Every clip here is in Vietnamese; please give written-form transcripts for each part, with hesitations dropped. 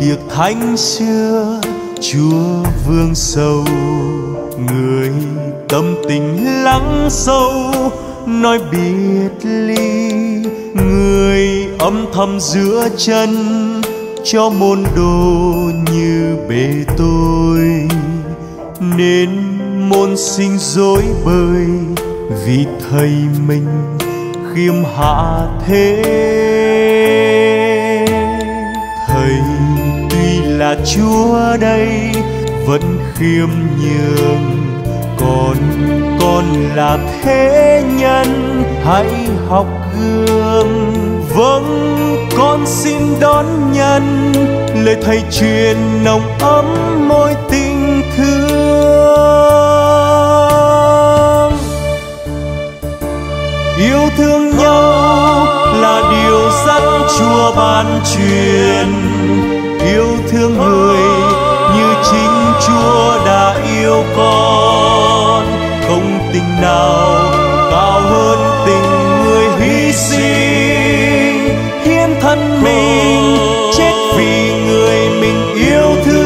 tiệc thánh xưa Chúa vương sầu. Người tâm tình lắng sâu nói biệt ly, người âm thầm giữa chân cho môn đồ như bề tôi. Nên môn sinh dối bời vì thầy mình khiêm hạ thế. Thầy tuy là Chúa đây vẫn khiêm nhường, còn con là thế nhân hãy học gương. Vâng, con xin đón nhận lời thầy truyền nồng ấm môi tình thương. Yêu thương nhau là điều dẫn Chúa ban truyền, yêu thương người như chính Chúa đã yêu con. Không tình nào cao hơn tình người hy sinh, hiến thân mình chết vì người mình yêu thương.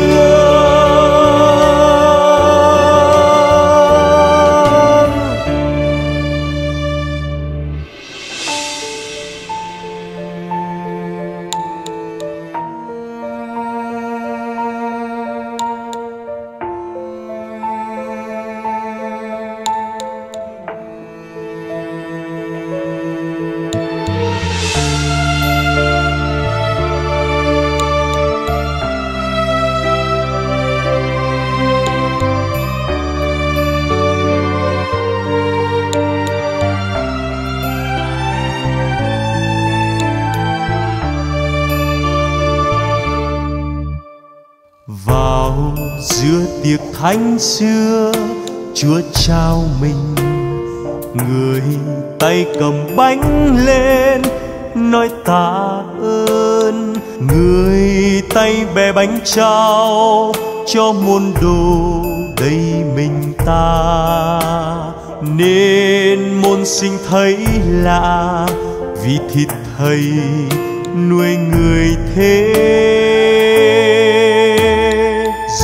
Vào giữa tiệc thánh xưa Chúa trao mình, người tay cầm bánh lên nói tạ ơn, người tay bè bánh trao cho môn đồ đây mình ta. Nên môn sinh thấy lạ vì thịt thầy nuôi người thế.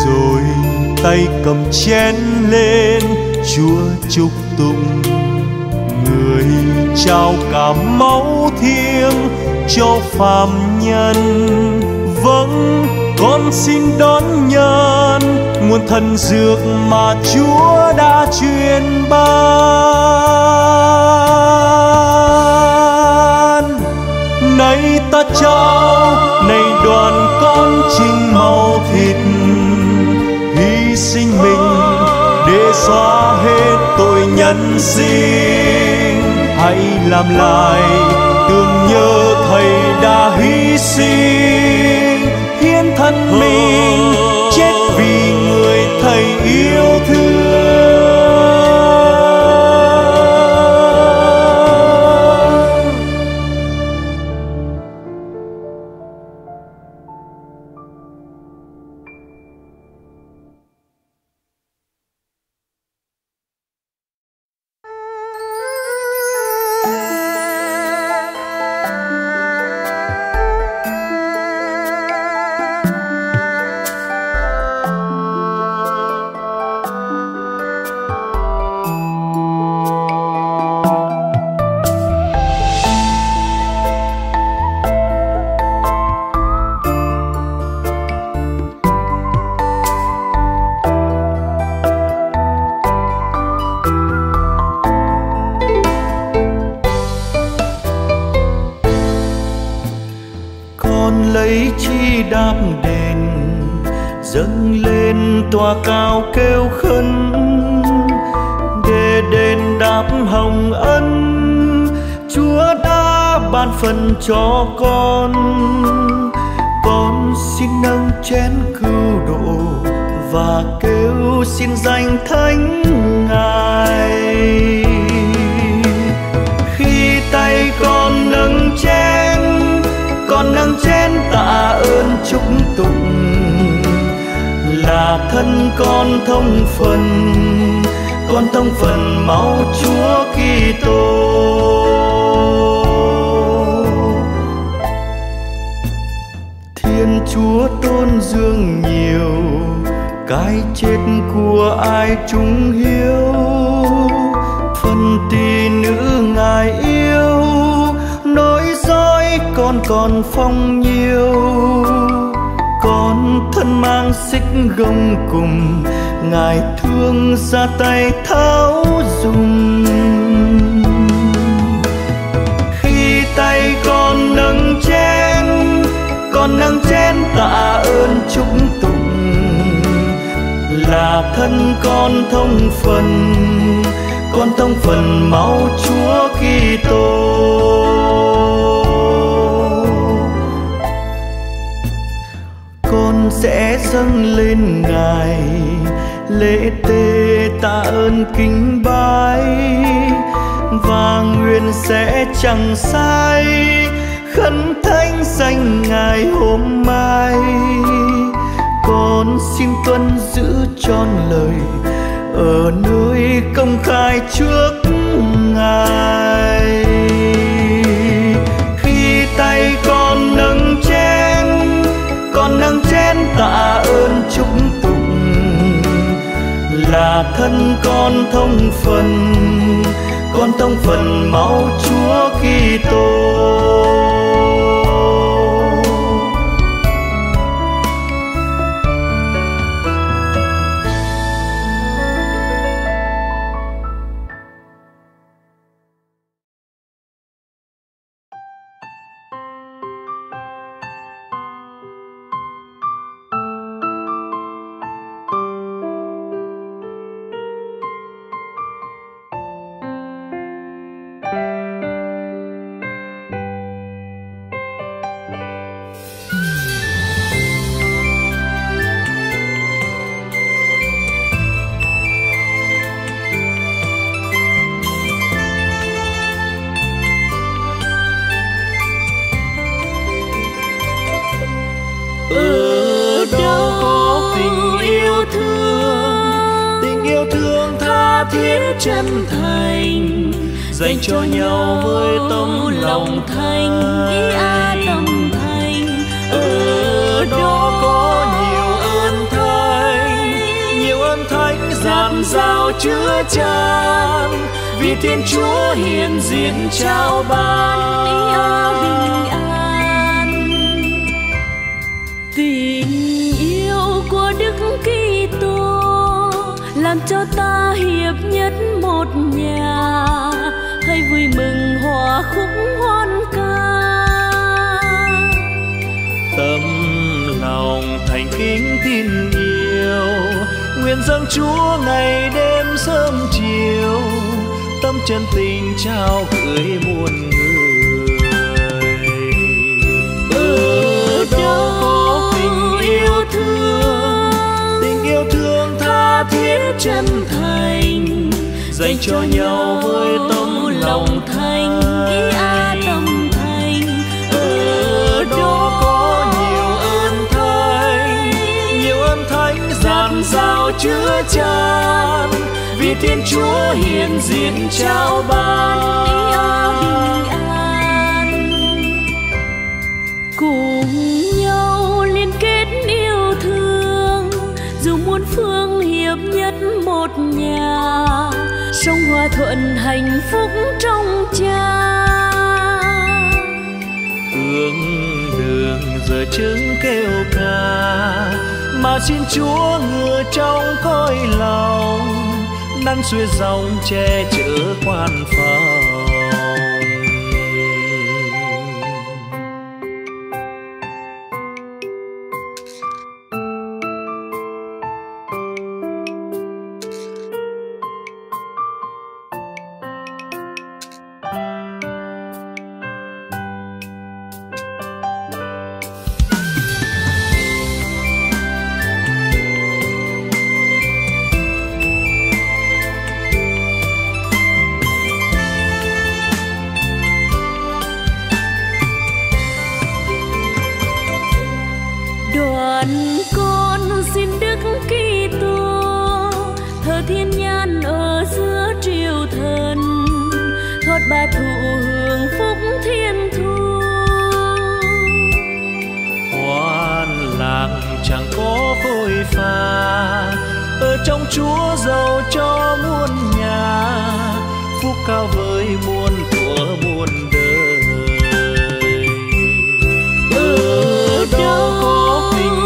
Rồi tay cầm chén lên Chúa chúc tụng, người trao cả máu thiêng cho phàm nhân. Vâng, con xin đón nhận nguồn thần dược mà Chúa đã truyền ban. Này ta trao, này đoàn con trình máu thịt, sinh mình để xóa hết tội nhân sinh. Hãy làm lại tưởng nhớ thầy đã hy sinh, hiến thân mình chết vì người thầy yêu cho con. Con xin nâng chén cứu độ và kêu xin danh thánh Ngài. Khi tay con nâng chén tạ ơn chúc tụng, là thân con thông phần máu Chúa Kitô. Chúa tôi dương nhiều, cái chết của ai chúng hiếu. Phân tì nữ ngài yêu, nỗi dõi con còn phong nhiều. Con thân mang xích gông cùng, ngài thương ra tay tháo dùng. Khi tay con nâng chén, con nâng chén tạ ơn chúng tụng, là thân con thông phần, con thông phần máu Chúa Kitô. Con sẽ dâng lên ngài lễ tế tạ ơn kính bái, và nguyện sẽ chẳng sai khấn thánh danh ngài hôm mai. Con xin tuân giữ trọn lời ở nơi công khai trước ngài. Khi tay con nâng chén tạ ơn chúc tụng, là thân con thông phần, con thông phần máu Chúa Kitô. Chân thành dành cho nhau với tấm lòng thanh ý a tâm thanh. Ở đó có nhiều ơn thánh dàn dào chứa chan, vì Thiên Chúa hiện diện trao ban ý a bình an. Tình yêu của Đức Kitô làm cho ta hiệp nhất một nhà, hãy vui mừng hòa khúc hoan ca. Tâm lòng thành kính tin yêu, nguyện dâng Chúa ngày đêm sớm chiều, tâm chân tình trao gửi muôn người. Ở đó có tình yêu thương, tình yêu thương tha thiết chân thành dành cho nhau với tấm lòng thanh ý a tâm thanh. Ở đó có nhiều ơn thánh dàn dào chứa chan, vì Thiên Chúa hiện diện trao ban ý a bình an. Cùng nhau liên kết yêu thương, dù muôn phương hiệp nhất một nhà, sống hòa thuận hạnh phúc trong cha. Hướng đường giờ chứng kêu ca, mà xin Chúa ngừa trong cõi lòng, nắng xuôi dòng che chở quan phòng. Chẳng phôi phà, ở trong Chúa giàu cho muôn nhà, phúc cao với muôn thuở muôn đời. Ở đâu có tình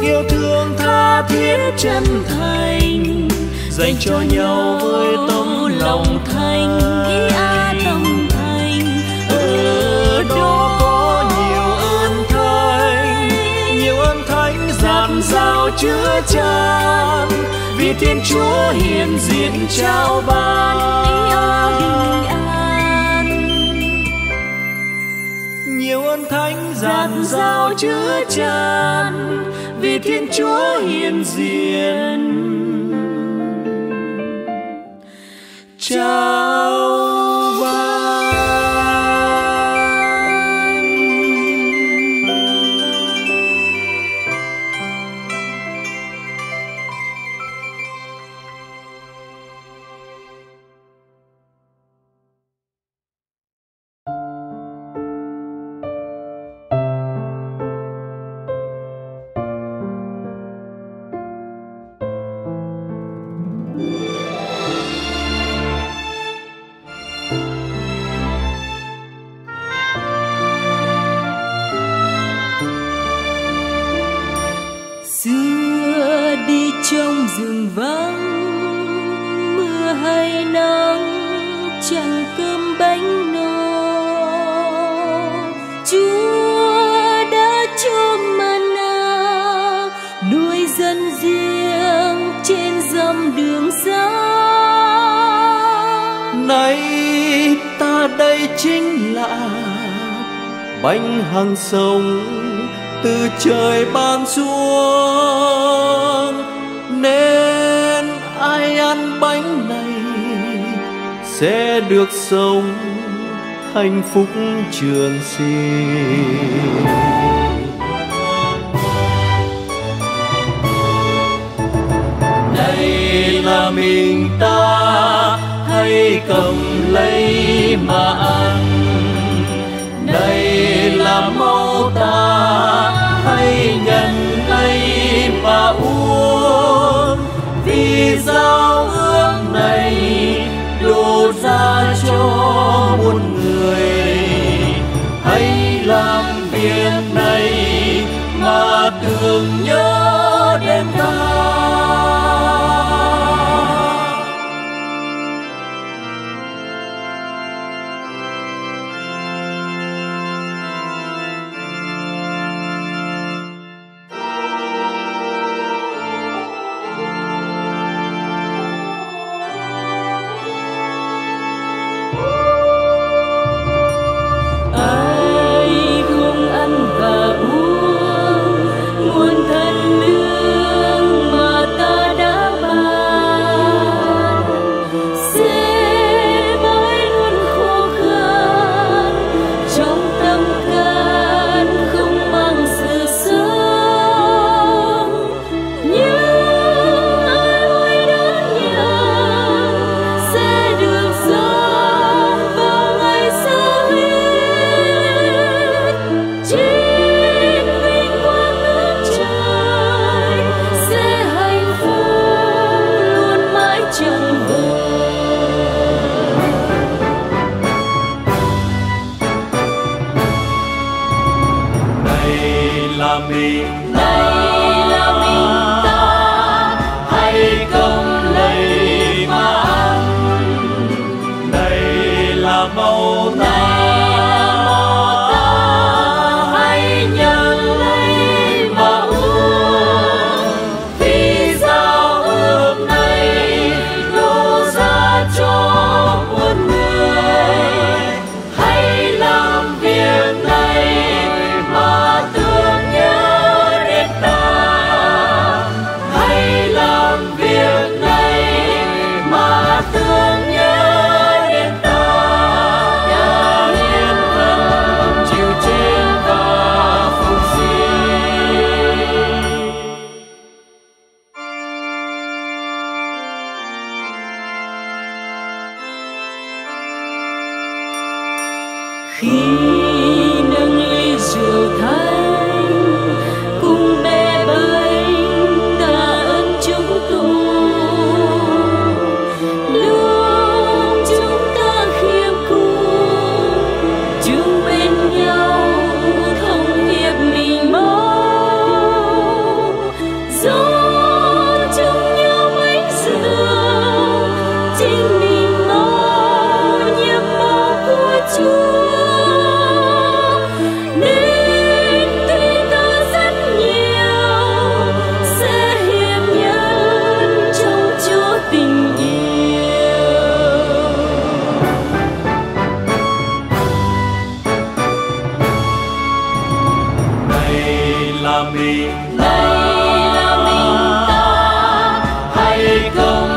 yêu thương tha thiết chân thành, dành cho nhau với tấm lòng thanh. Giao chứa chan vì Thiên Chúa hiện diện trao ban bình an. Nhiều ơn thánh dàn giao chứa chan vì Thiên Chúa hiện diện trao. Bánh hằng sống từ trời ban xuống, nên ai ăn bánh này sẽ được sống hạnh phúc trường sinh. Đây là mình ta hãy cầm lấy mà ăn, là máu ta hãy nhận lấy mà uống, vì giao ước này đổ ra cho muôn người. Hãy làm việc này mà tưởng nhớ đến ta. Khi nâng ly rượu thánh chính mình ngó nhiệm màu của Chúa nên tuy ta rất nhiều sẽ hiệp nhân trong Chúa tình yêu. Đây là mình ta hãy không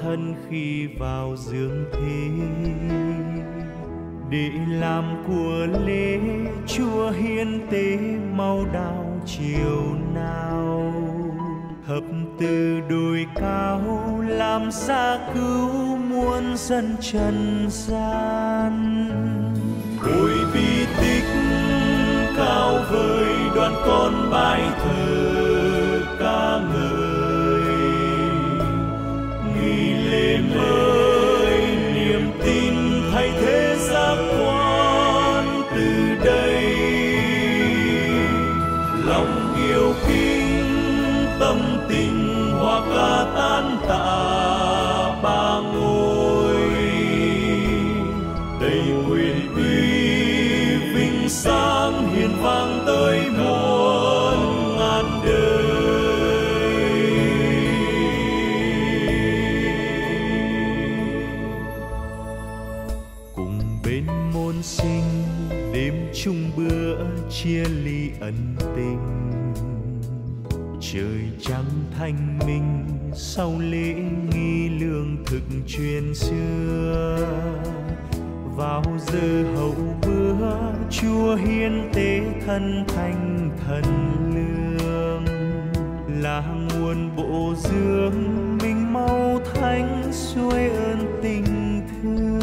thân khi vào dương thế để làm của lễ Chúa hiến tế mau đao chiều nào hợp từ đồi cao làm ra cứu muôn dân trần gian. Ôi bi tích cao vời đoàn con bài thờ ca ngợi mới niềm tin thay thế giác quan từ đây lòng yêu kính tâm tình hòa ca tan tạ ba ngôi đầy nguyện uy vinh sáng hiền vang tới muôn ngàn đời. Sinh đêm chung bữa chia ly ân tình trời trắng thanh minh sau lễ nghi lương thực truyền xưa vào giờ hậu bữa Chúa hiến tế thân thanh thần lương là nguồn bộ dưỡng mình mau thánh xuôi ơn tình thương.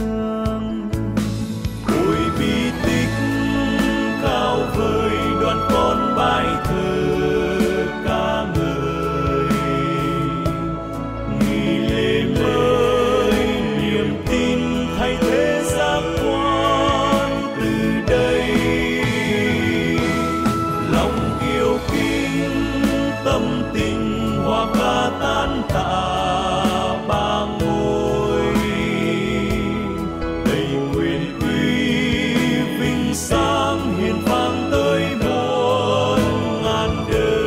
Cao vời đoàn con bài thơ ca ngợi nghi lễ mới niềm tin thay thế giác quan từ đây lòng yêu kính tâm tình hòa ca tan tạ ba ngôi đầy nguyện uy vinh sáng hiền vang tới muôn ngàn đời.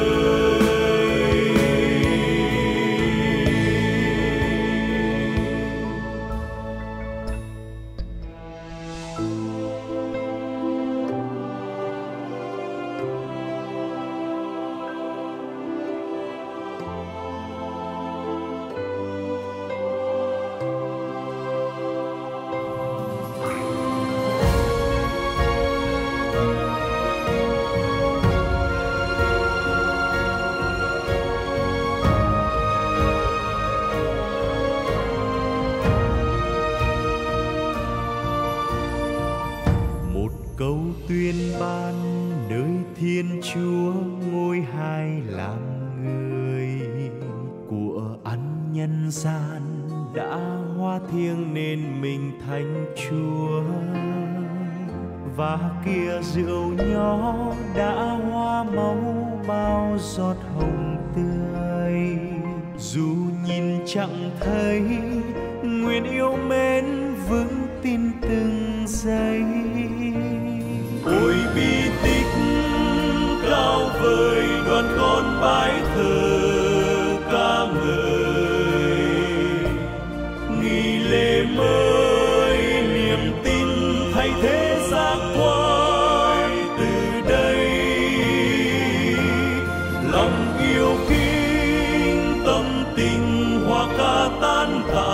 nguyên ban nơi Thiên Chúa ngôi hai làm người, của ăn nhân gian đã hóa thiêng nên mình thành Chúa. Và kia rượu nho đã hóa máu bao giọt hồng tươi, dù nhìn chẳng thấy nguyện yêu mến vững tin từng giây. Ôi bi tích cao vời, đoàn con bái thờ ca ngợi, nghi lễ mới niềm tin thay thế giác quan. Từ đây lòng yêu kính tâm tình hòa ca tan tạ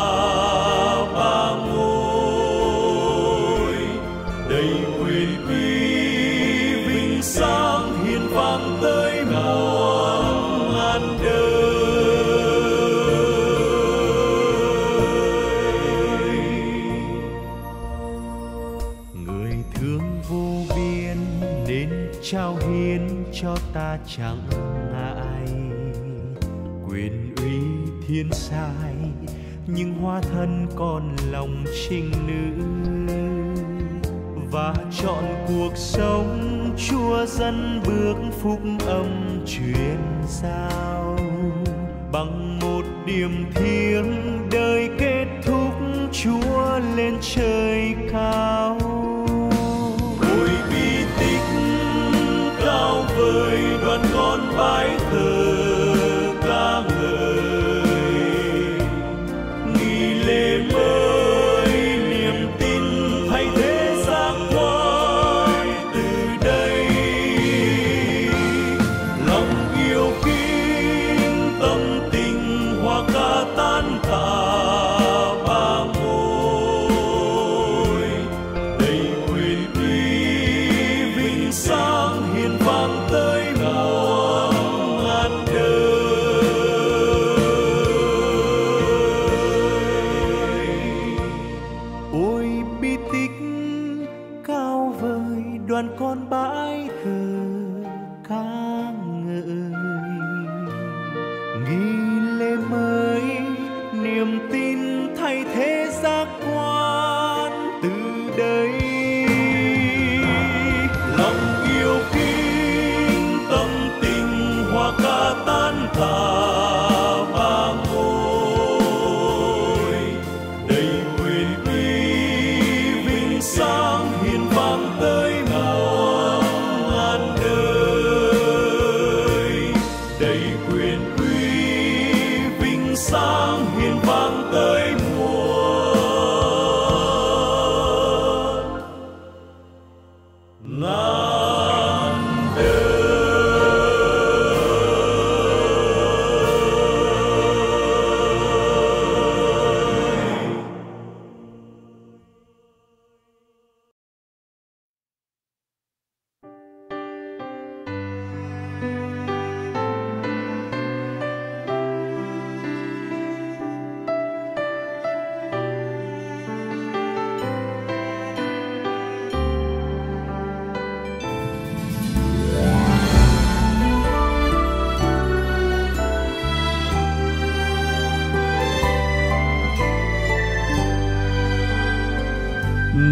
sáng hiền vang tới mòn ngàn đời. Người thương vô biên nên trao hiến cho ta chẳng ngại, quyền uy thiên sai nhưng hóa thân còn lòng trinh nữ, và chọn cuộc sống Chúa dân bước phúc âm truyền giao. Bằng một điểm thiêng đời kết thúc, Chúa lên trời cao. Ôi bi tích cao vời, đoàn con bái thờ ca ngợi, nghi lễ mới niềm tin thay thế giác quan. Đoàn con bái thờ ca ngợi, nghi lễ mới niềm tin thay thế giác quan. Từ đây lòng yêu kính tâm tình hòa ca tan tạ.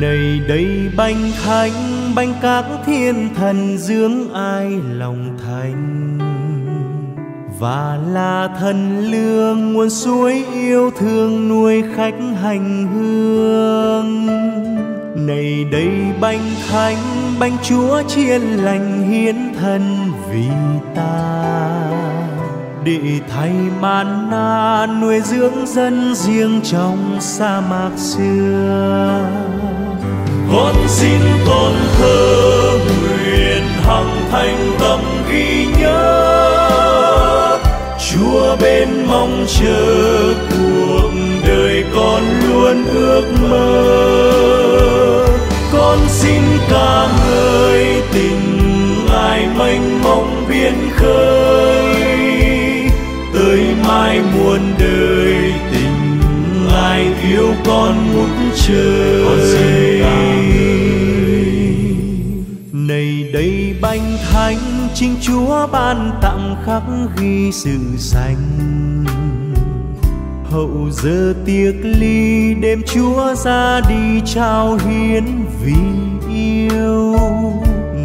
Này đây bánh thánh, bánh các thiên thần dưỡng ai lòng thành, và là thần lương nguồn suối yêu thương nuôi khách hành hương. Này đây bánh thánh, bánh Chúa chiên lành hiến thân vì ta, để thay man na nuôi dưỡng dân riêng trong sa mạc xưa. Con xin con thơ nguyện hằng thành tâm ghi nhớ, Chúa bên mong chờ cuộc đời con luôn ước mơ. Con xin ca ngợi tình ngài mênh mông biển khơi, tới mai muôn đời tình ngài yêu con ngút trời. Con xin ca ngợi. Chính Chúa ban tặng khắc ghi rừng xanh. Hậu giờ tiếc ly đêm Chúa ra đi trao hiến vì yêu.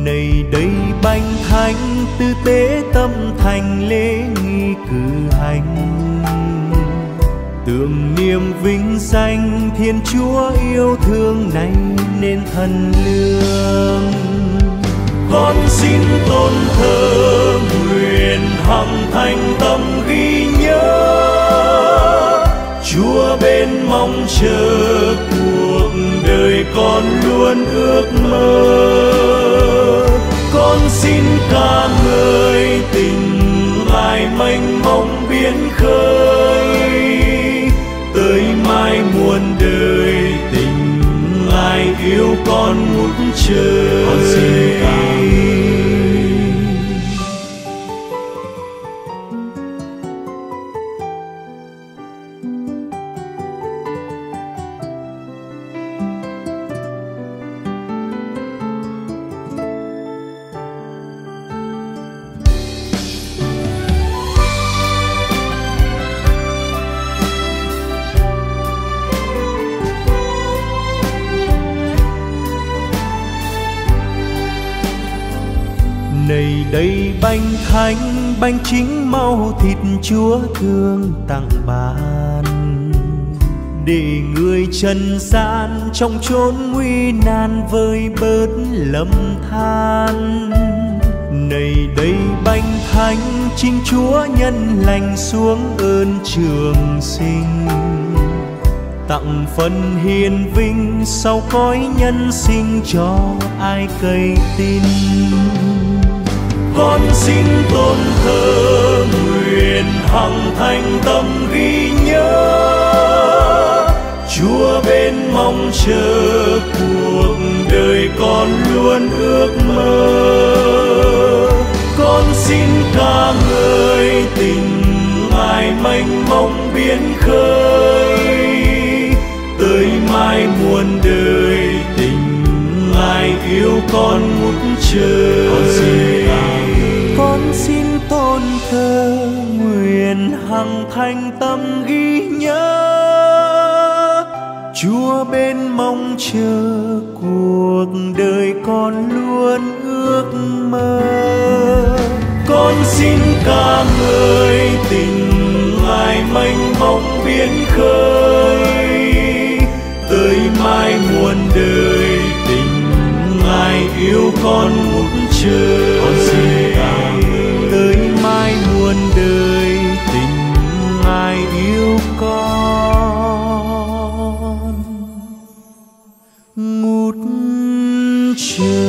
Này đây bánh thánh tư tế tâm thành lễ nghi cử hành. Tưởng niềm vinh danh Thiên Chúa yêu thương này nên thần lương. Con xin tôn thờ nguyện hằng thành tâm ghi nhớ. Chúa bên mong chờ cuộc đời con luôn ước mơ. Con xin ca ngợi tình lại mênh mông biển khơi. Tới mai muôn đời tình lại yêu con ngút trời. Con xin ca đây bánh thánh, bánh chính mau thịt Chúa thương tặng ban. Để người trần gian trong chốn nguy nan vơi bớt lầm than. Này đây bánh thánh, chính Chúa nhân lành xuống ơn trường sinh. Tặng phần hiền vinh sau cõi nhân sinh cho ai cây tin. Con xin tôn thờ nguyện hằng thành tâm ghi nhớ. Chúa bên mong chờ cuộc đời con luôn ước mơ. Con xin ca ngợi tình ngài mênh mông biển khơi. Tới mai muôn đời tình ngài yêu con ngút trời. Con xin tôn thờ nguyện hằng thành tâm ghi nhớ. Chúa bên mong chờ cuộc đời con luôn ước mơ. Con xin ca ngợi tình ngài mênh mông biển khơi. Tới mai muôn đời tình ngài yêu con ngút trời. Con xin ca đời tình ngài yêu con ngút trời.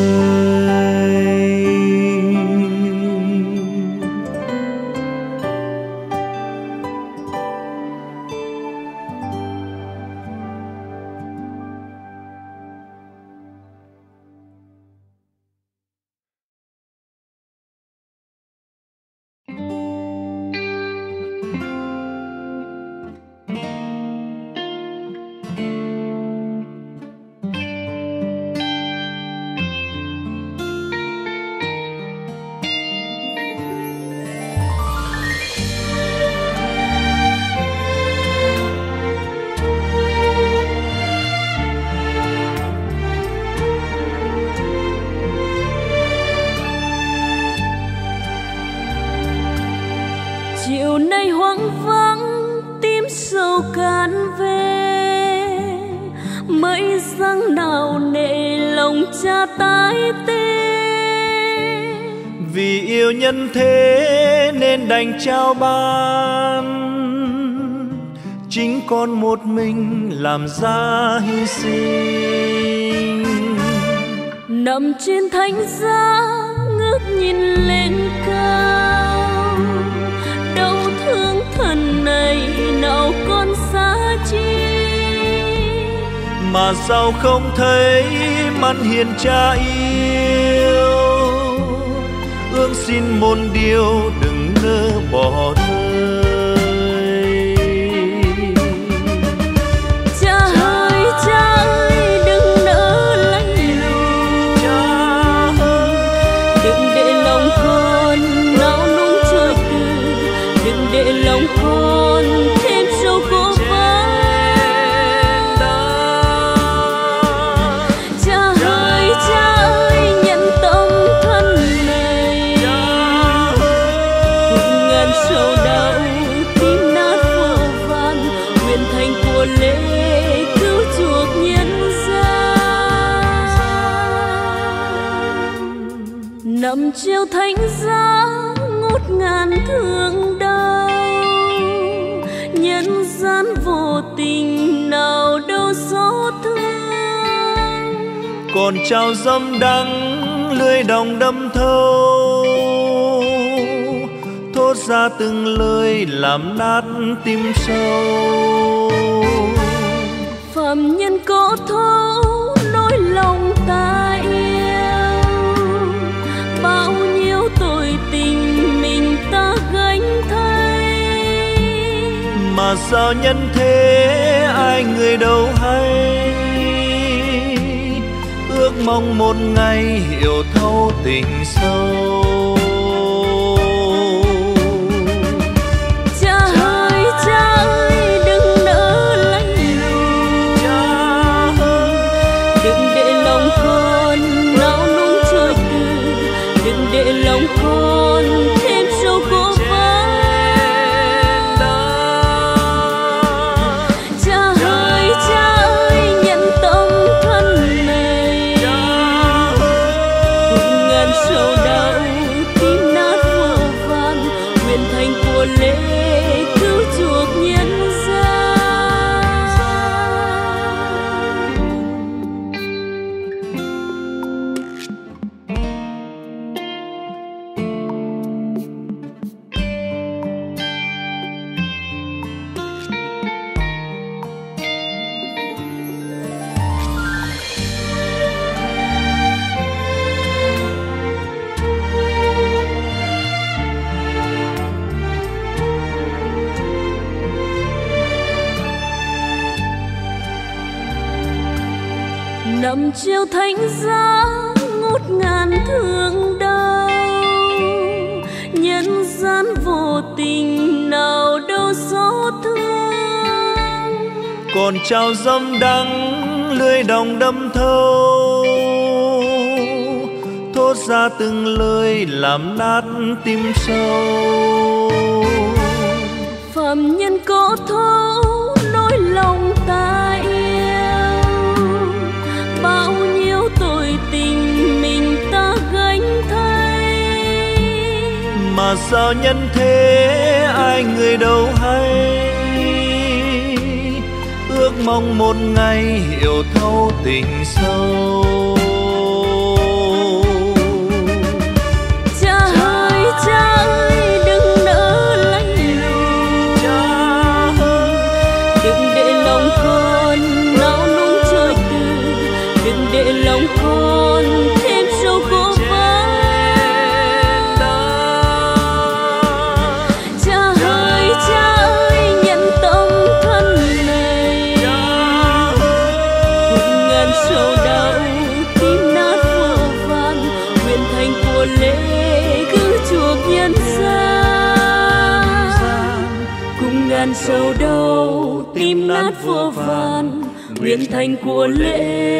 Chào ban chính con một mình làm ra hy sinh. Nằm trên thánh giá ngước nhìn lên cao, đau thương thần này nào con xa chi. Mà sao không thấy mắt hiền cha yêu, ước xin một điều đừng bỏ rơi. Cha ơi đừng nỡ lạnh lùng, cha ơi đừng để lòng con gian vô tình nào đâu xót thương. Còn trao dâm đắng lưỡi đồng đâm thâu, thốt ra từng lời làm nát tim sâu. Phạm nhân có thấu nỗi lòng ta yêu, bao nhiêu tội tình mình ta gánh thay. Mà sao nhân thế ai người đâu hay, ước mong một ngày hiểu thấu tình sâu. Đậm chiều thánh giá ngút ngàn thương đau, nhân gian vô tình nào đâu xót thương. Còn trao dâm đắng lưỡi đồng đâm thâu, thốt ra từng lời làm nát tim sâu. Phạm nhân có thấu nỗi lòng ta, mà sao nhân thế ai người đâu hay, ước mong một ngày hiểu thấu tình sâu. Cha ơi đừng nỡ lánh lùng, cha ơi đừng để lòng con nao núng chơi từ, đừng để lòng con thêm sâu khổ vắng. Sâu đau tim nát vô vàn, nguyện thành của lễ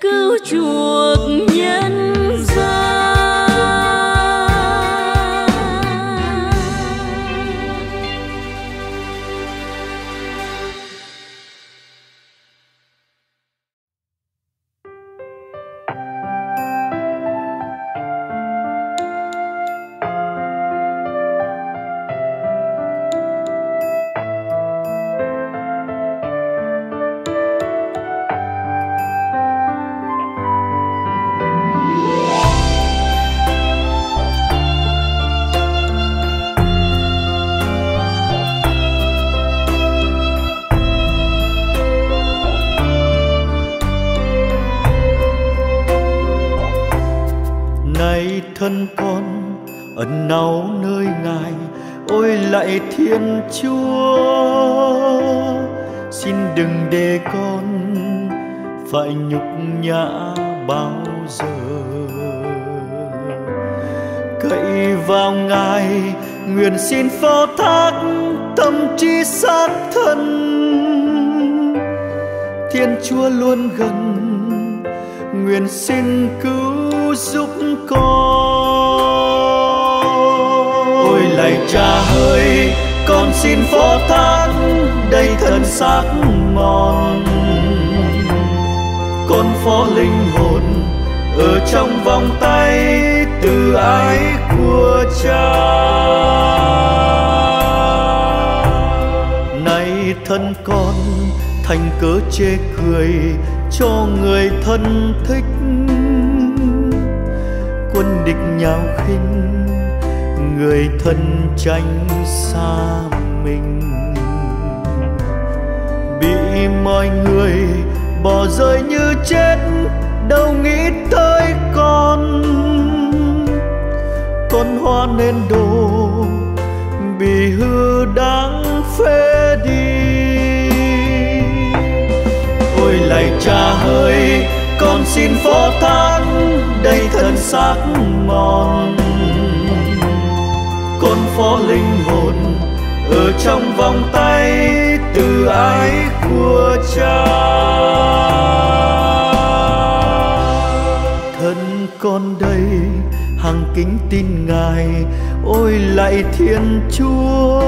cứu chuộc nhân gian. Thân con ẩn náu nơi ngài, ôi lạy Thiên Chúa, xin đừng để con phải nhục nhã bao giờ. Cậy vào ngài nguyện xin phó thác tâm trí xác thân, Thiên Chúa luôn gần nguyện xin cứu giúp con. Ôi lạy Cha ơi, con xin phó thác đây thân xác mòn, con phó linh hồn ở trong vòng tay từ ái của Cha. thân con thành cớ chê cười cho người thân thích. Quân địch nhào khinh, người thân tránh xa mình, bị mọi người bỏ rơi như chết, đâu nghĩ tới con. Con hoa nên đổ bị hư đáng phê đi. Ôi lạy cha ơi, con xin phó thác đây thân xác mòn, con phó linh hồn ở trong vòng tay từ ái của cha. Thân con đây hằng kính tin ngài, ôi lạy Thiên Chúa.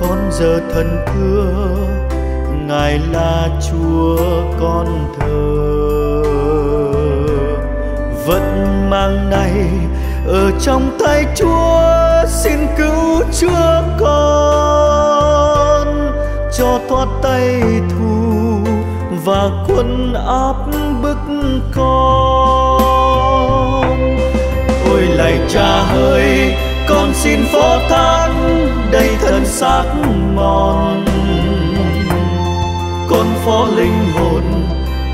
Con giờ thân thưa, ngài là Chúa con thờ. Vẫn mang này ở trong tay Chúa, xin cứu Chúa con cho thoát tay thù và quân áp bức con. Ôi lạy cha ơi, con xin phó thác đây thân xác mòn, con phó linh hồn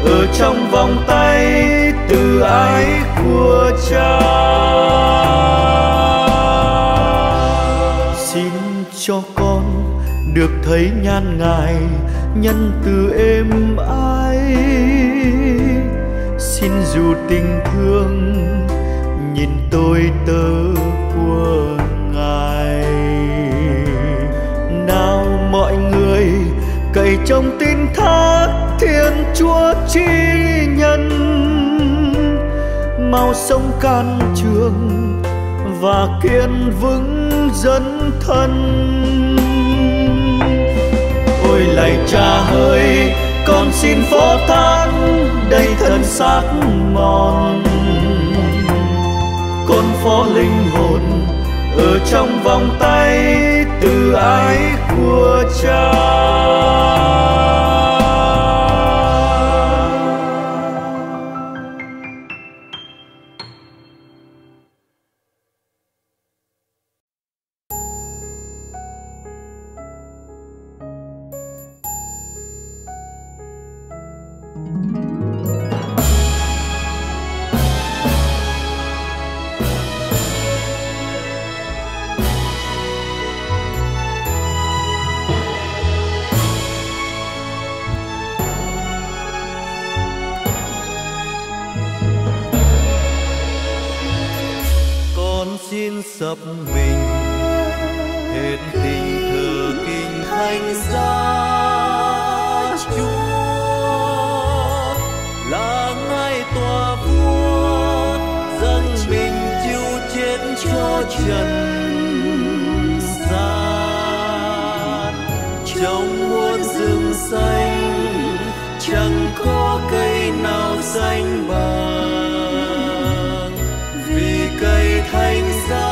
ở trong vòng tay từ ái của cha. Xin cho con được thấy nhan ngài nhân từ êm ái, xin dù tình thương nhìn tôi tớ của ngài. Nào mọi người cậy trong tin thác Thiên Chúa tri nhân, mau sống can trường và kiên vững dân thân. Ôi lạy cha ơi, con xin phó thác đây thân xác mòn, con phó linh hồn ở trong vòng tay từ ái của cha. Sập mình hết tình thờ kinh thánh giá Chúa là ngài tòa vua, dâng mình chịu chết cho trần gian. Trong muôn rừng xanh chẳng có cây nào xanh bằng, vì cây thánh giá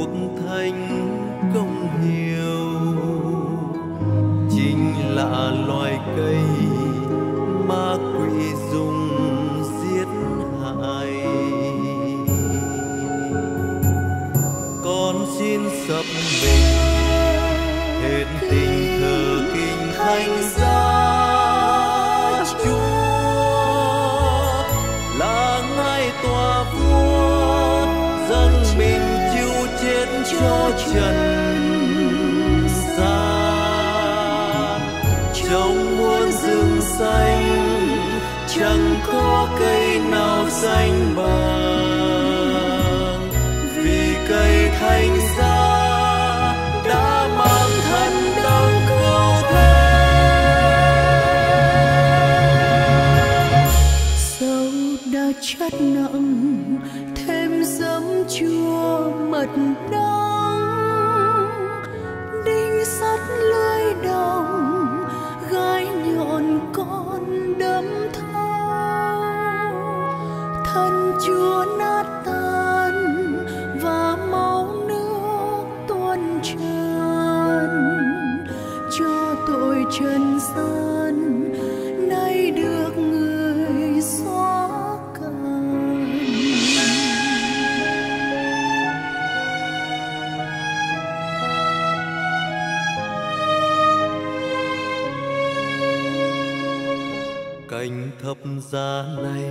thuốc thánh công hiệu. mình hết tình thờ kinh khanh gia Chúa là ngài tòa vua dân mình chịu chết cho trần gian trong muôn rừng xanh chẳng có cây nào xanh bằng vì cây thánh giá đã mang thân đấng cứu thế dẫu đã chất nặng thêm giấm chua mật đắng đinh sắt lưỡi đồng gai nhọn con đấm thao thân Chúa nát tan và máu nước tuôn tràn cho tội trần gian nay được người xóa cạn. Cánh thập giá này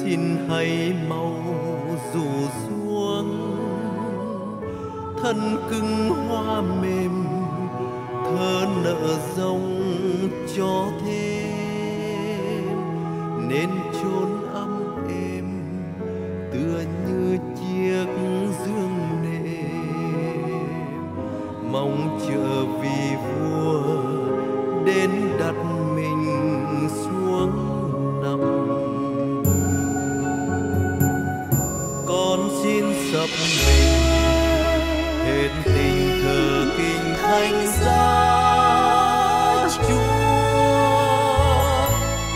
xin hãy mau rủ xuống thân cứng hoa mềm thơ nợ rông cho thêm nên chốn ấm êm tựa như chiếc dương nệm mong chờ vì vua đến đặt mình xuống nằm con xin sập mình hết tình thờ kinh thánh giá Chúa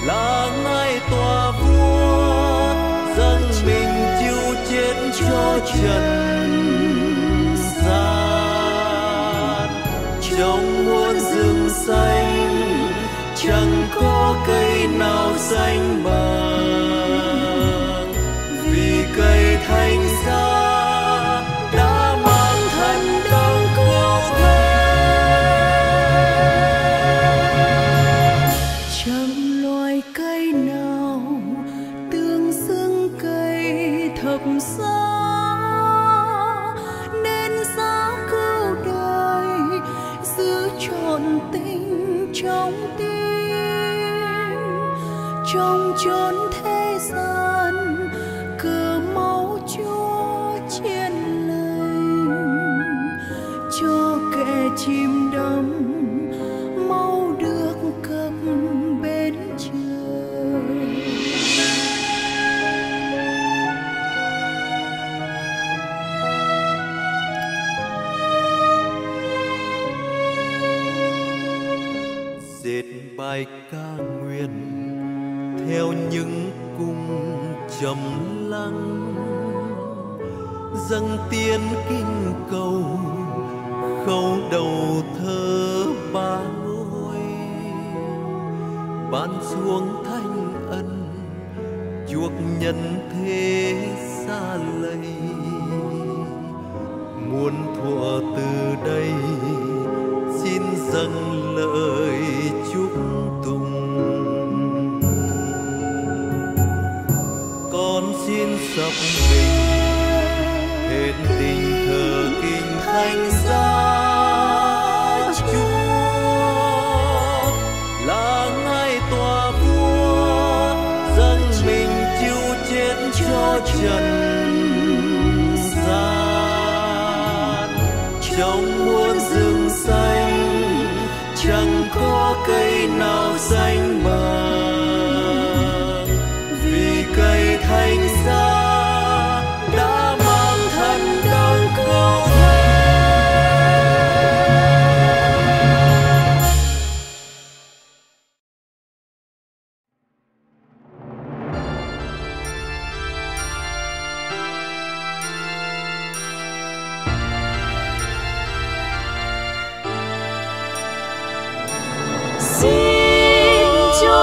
là ngài tòa vua dân mình chịu chết cho trần gian trong muôn rừng xanh chẳng có cây nào xanh bằng vì cây thánh giá đã mang thân đấng cứu thế chẳng loài cây nào tương xứng cây thập giá nên giá cứu đời giữ trọn tình trong tim trong chốn thế gian cờ máu Chúa chiến lành cho kẻ chìm đắm mau được cập bên trời. Dệt bài ca nguyện theo những cung trầm lắng dâng tiên kinh cầu khâu đầu thơ ba ngôi ban xuống thanh ân chuộc nhân thế xa lầy muôn thuở từ đây xin dâng lời chúc tụng con xin sập mình hết tình thờ kinh thánh giá Chúa là ngài tòa vua dân mình chịu chết cho trần gian trong muôn rừng xanh chẳng có cây nào xanh bằng vì cây thánh giá đã mang thân đấng cứu thế. Xin cho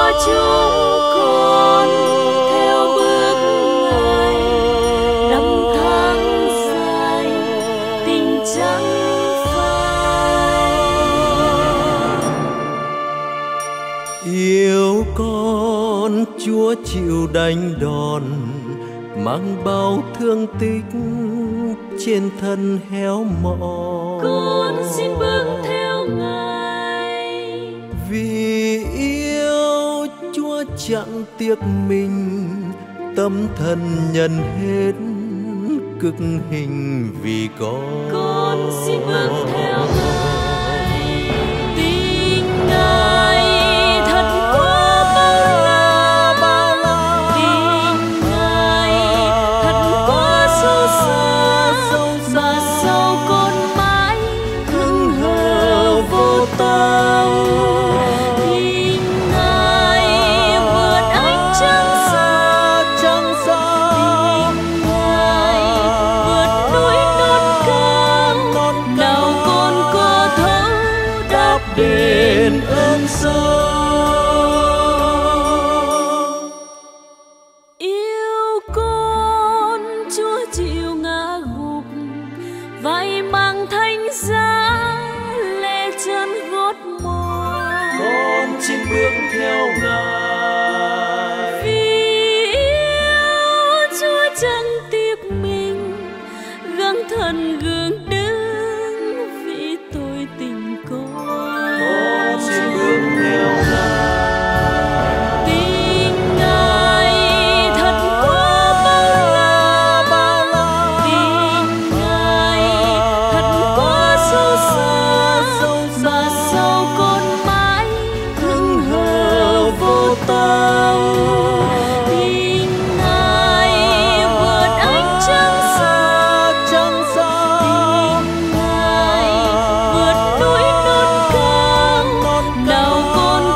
Chúa chịu đánh đòn, mang bao thương tích trên thân héo mòn. Con xin bước theo Ngài. Vì yêu Chúa chẳng tiếc mình, tâm thần nhận hết cực hình vì con. Con xin bước theo Ngài. Tình Ngài thật quá bao la, tình Ngài thật quá sâu xa, mà sâu con mãi hững hờ vô tâm. Tình Ngài vượt ánh trăng xa, tình Ngài vượt núi non cao. Nào con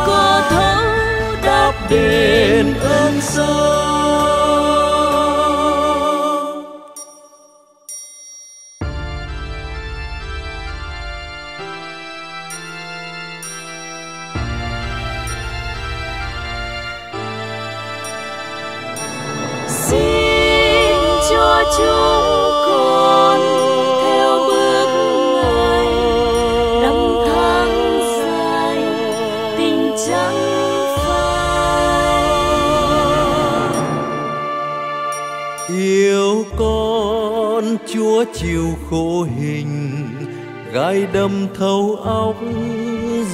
có thấu đáp đền ơn sâu. Chúa chịu khổ hình, gai đâm thấu óc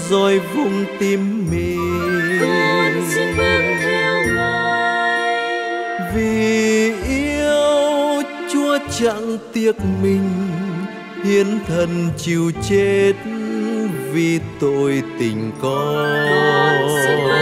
rồi vùng tim mình. Con xin bước theo Ngài. Vì yêu Chúa chẳng tiếc mình, hiến thân chịu chết vì tội tình con. Con xin